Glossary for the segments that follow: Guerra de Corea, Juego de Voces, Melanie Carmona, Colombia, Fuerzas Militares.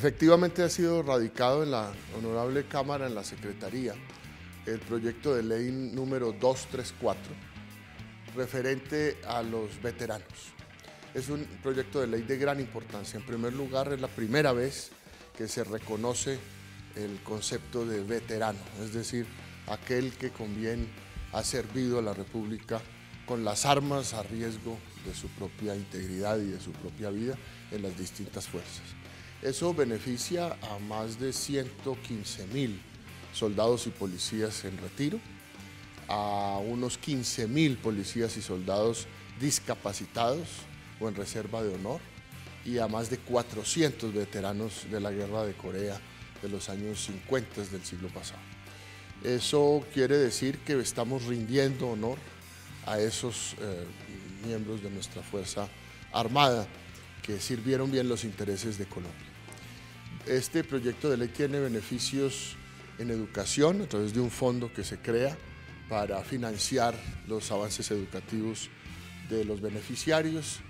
Efectivamente ha sido radicado en la Honorable Cámara, en la Secretaría, el proyecto de ley número 234 referente a los veteranos. Es un proyecto de ley de gran importancia. En primer lugar, es la primera vez que se reconoce el concepto de veterano, es decir, aquel que con bien ha servido a la República con las armas a riesgo de su propia integridad y de su propia vida en las distintas fuerzas. Eso beneficia a más de 115.000 soldados y policías en retiro, a unos 15.000 policías y soldados discapacitados o en reserva de honor, y a más de 400 veteranos de la Guerra de Corea de los años 50 del siglo pasado. Eso quiere decir que estamos rindiendo honor a esos miembros de nuestra Fuerza Armada que sirvieron bien los intereses de Colombia. Este proyecto de ley tiene beneficios en educación a través de un fondo que se crea para financiar los avances educativos de los beneficiarios,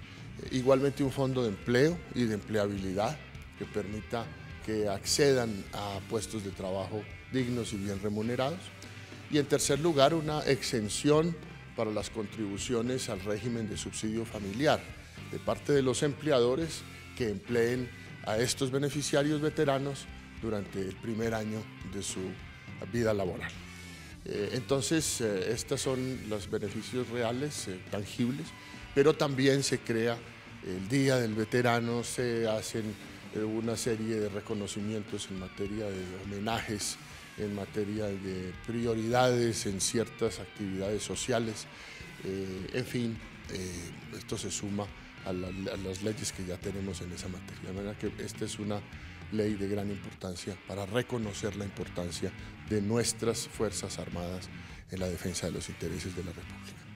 igualmente un fondo de empleo y de empleabilidad que permita que accedan a puestos de trabajo dignos y bien remunerados, y en tercer lugar una exención para las contribuciones al régimen de subsidio familiar de parte de los empleadores que empleen a estos beneficiarios veteranos durante el primer año de su vida laboral. Entonces, estos son los beneficios reales, tangibles, pero también se crea el Día del Veterano, se hacen una serie de reconocimientos en materia de homenajes, en materia de prioridades en ciertas actividades sociales, en fin, esto se suma a las leyes que ya tenemos en esa materia. De manera que esta es una ley de gran importancia para reconocer la importancia de nuestras Fuerzas Armadas en la defensa de los intereses de la República.